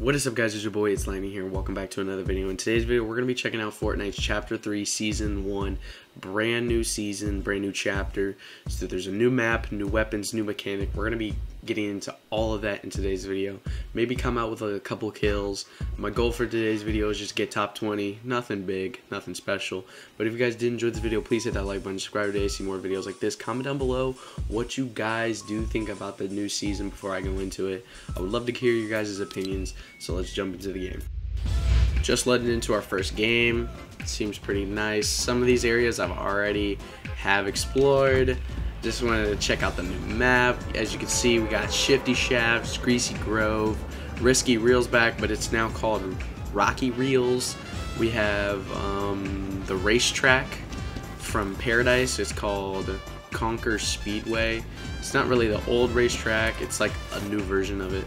What is up, guys? It's your boy, it's Limey here. Welcome back to another video. In today's video, we're going to be checking out Fortnite's Chapter 3 Season 1. Brand new season, brand new chapter. So there's a new map, new weapons, new mechanic. We're going to be getting into all of that in today's video. Maybe come out with a couple kills. My goal for today's video is just get top 20. Nothing big, nothing special. But if you guys did enjoy this video, please hit that like button, subscribe today, see more videos like this. Comment down below what you guys do think about the new season before I go into it. I would love to hear your guys' opinions. So let's jump into the game. Just led into our first game. It seems pretty nice. Some of these areas I've already have explored. Just wanted to check out the new map. As you can see, we got Shifty Shafts, Greasy Grove, Risky Reels back, but it's now called Rocky Reels. We have the racetrack from Paradise. It's called Conker Speedway. It's not really the old racetrack. It's like a new version of it.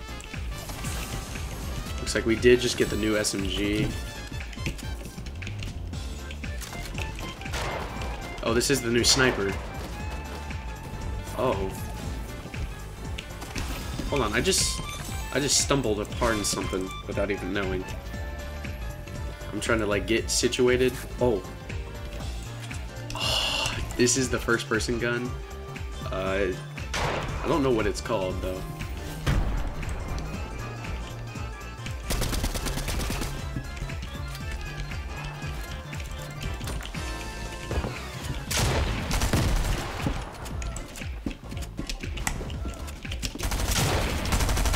Looks like we did just get the new SMG. Oh, this is the new sniper. Oh. Hold on, I just stumbled upon something without even knowing. I'm trying to like get situated. Oh. Oh, this is the first person gun. I don't know what it's called though.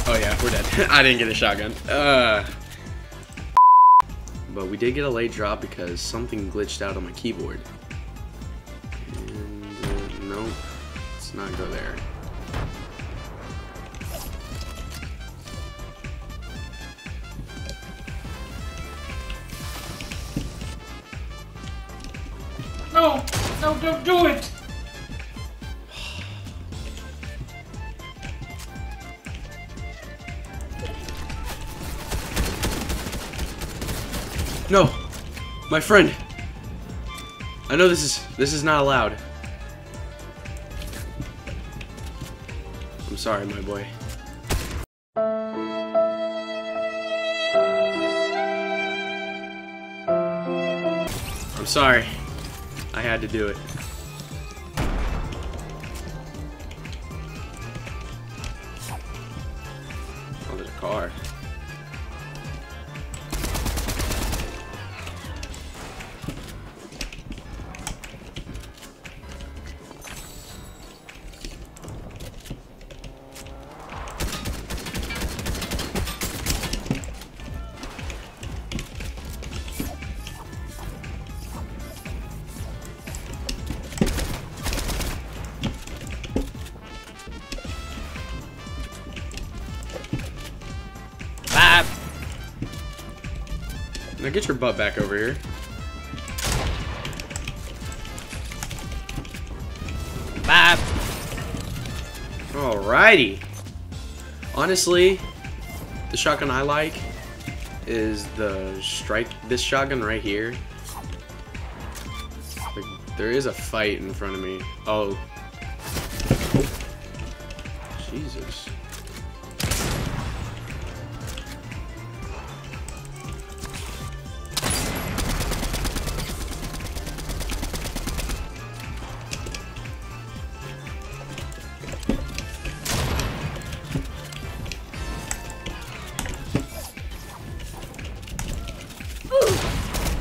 Oh yeah, we're dead. I didn't get a shotgun. But we did get a late drop because something glitched out on my keyboard. And, nope, let's not go there. No! No, don't do it! No, my friend. I know this is not allowed. I'm sorry, my boy. I'm sorry. I had to do it. Oh, there's a car. Now get your butt back over here. Bop. Alrighty. Honestly, the shotgun I like is the strike. This shotgun right here. Like, there is a fight in front of me. Oh. Jesus.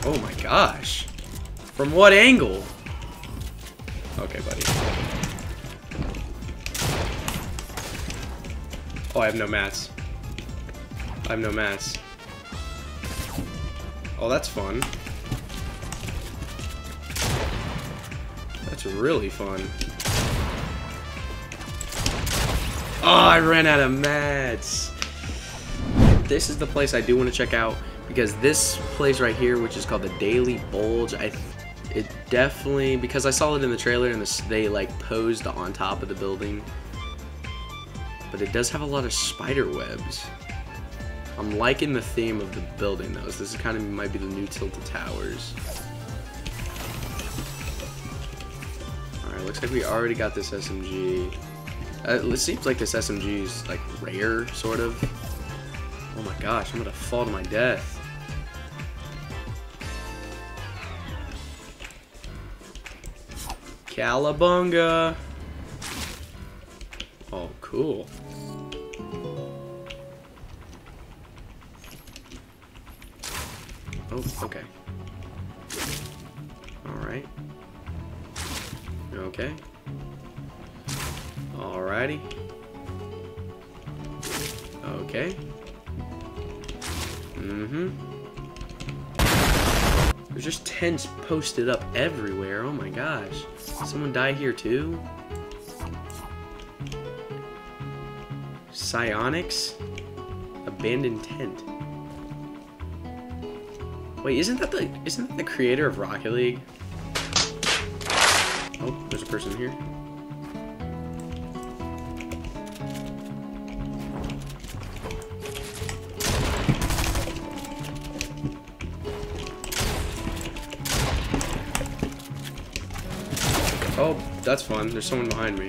Oh my gosh. From what angle? Okay, buddy. Oh, I have no mats. I have no mats. Oh, that's fun. That's really fun. Oh, I ran out of mats. This is the place I do want to check out, because this place right here, which is called the Daily Bulge, it definitely, because I saw it in the trailer and they like posed on top of the building, but it does have a lot of spider webs. I'm liking the theme of the building though. So this is kind of might be the new Tilted Towers. All right, looks like we already got this SMG. It seems like this SMG is like rare, sort of. Oh my gosh, I'm gonna fall to my death. Calabunga! Oh, cool. Oh, okay. Alright. Okay. Alrighty. Okay. Mm-hmm. There's just tents posted up everywhere. Oh my gosh. Did someone die here too? Psyonix? Abandoned tent. Wait, isn't that the creator of Rocket League? Oh, there's a person here. Oh, that's fun. There's someone behind me.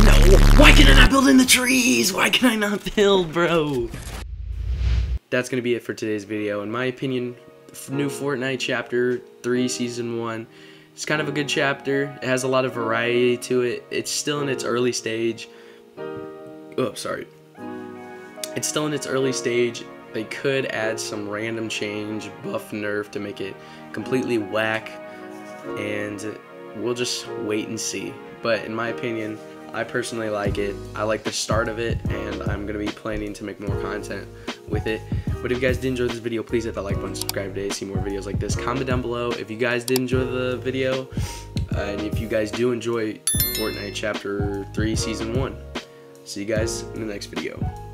No! Why can I not build in the trees? Why can I not build, bro? That's gonna be it for today's video. In my opinion, new Fortnite Chapter 3 Season 1. It's kind of a good chapter. It has a lot of variety to it. It's still in its early stage. Oh, sorry. It's still in its early stage. They could add some random change, buff, nerf to make it completely whack, and we'll just wait and see. But in my opinion, I personally like it. I like the start of it, and I'm going to be planning to make more content with it. But if you guys did enjoy this video, please hit that like button, subscribe today to see more videos like this. Comment down below if you guys did enjoy the video, and if you guys do enjoy Fortnite Chapter 3 Season 1. See you guys in the next video.